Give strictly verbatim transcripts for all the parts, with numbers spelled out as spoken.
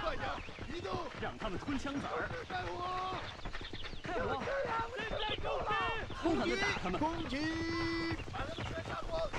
快点，移动！让他们吞枪子儿！开火！开火！轰他们！打他们！攻击！把他们全杀光！ Oh.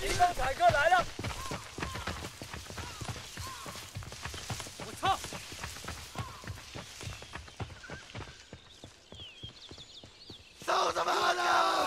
敌方坦克来了！我操！走他妈的！